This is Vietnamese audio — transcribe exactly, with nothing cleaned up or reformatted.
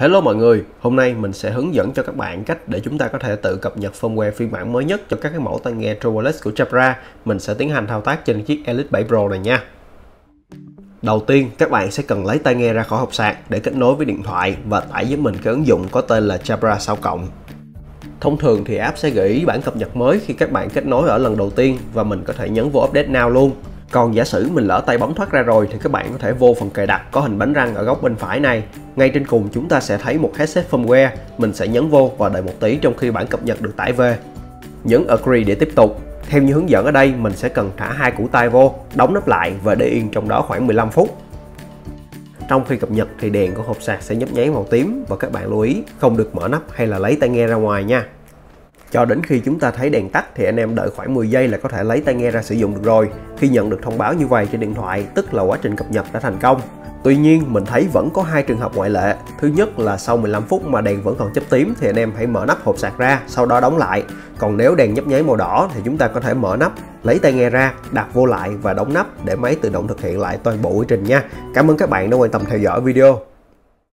Hello mọi người, hôm nay mình sẽ hướng dẫn cho các bạn cách để chúng ta có thể tự cập nhật firmware phiên bản mới nhất cho các cái mẫu tai nghe True Wireless của Jabra. Mình sẽ tiến hành thao tác trên chiếc Elite bảy Pro này nha. Đầu tiên, các bạn sẽ cần lấy tai nghe ra khỏi hộp sạc để kết nối với điện thoại và tải với mình cái ứng dụng có tên là Jabra Sound+. Thông thường thì app sẽ gửi bản cập nhật mới khi các bạn kết nối ở lần đầu tiên và mình có thể nhấn vô Update Now luôn. Còn giả sử mình lỡ tay bấm thoát ra rồi thì các bạn có thể vô phần cài đặt có hình bánh răng ở góc bên phải này. Ngay trên cùng chúng ta sẽ thấy một headset firmware, mình sẽ nhấn vô và đợi một tí trong khi bản cập nhật được tải về. Nhấn Agree để tiếp tục. Theo như hướng dẫn ở đây, mình sẽ cần thả hai củ tai vô, đóng nắp lại và để yên trong đó khoảng mười lăm phút. Trong khi cập nhật thì đèn của hộp sạc sẽ nhấp nháy màu tím và các bạn lưu ý không được mở nắp hay là lấy tai nghe ra ngoài nha. Cho đến khi chúng ta thấy đèn tắt thì anh em đợi khoảng mười giây là có thể lấy tai nghe ra sử dụng được rồi. Khi nhận được thông báo như vậy trên điện thoại, tức là quá trình cập nhật đã thành công. Tuy nhiên, mình thấy vẫn có hai trường hợp ngoại lệ. Thứ nhất là sau mười lăm phút mà đèn vẫn còn chớp tím thì anh em hãy mở nắp hộp sạc ra, sau đó đóng lại. Còn nếu đèn nhấp nháy màu đỏ thì chúng ta có thể mở nắp, lấy tai nghe ra, đặt vô lại và đóng nắp để máy tự động thực hiện lại toàn bộ quy trình nha. Cảm ơn các bạn đã quan tâm theo dõi video.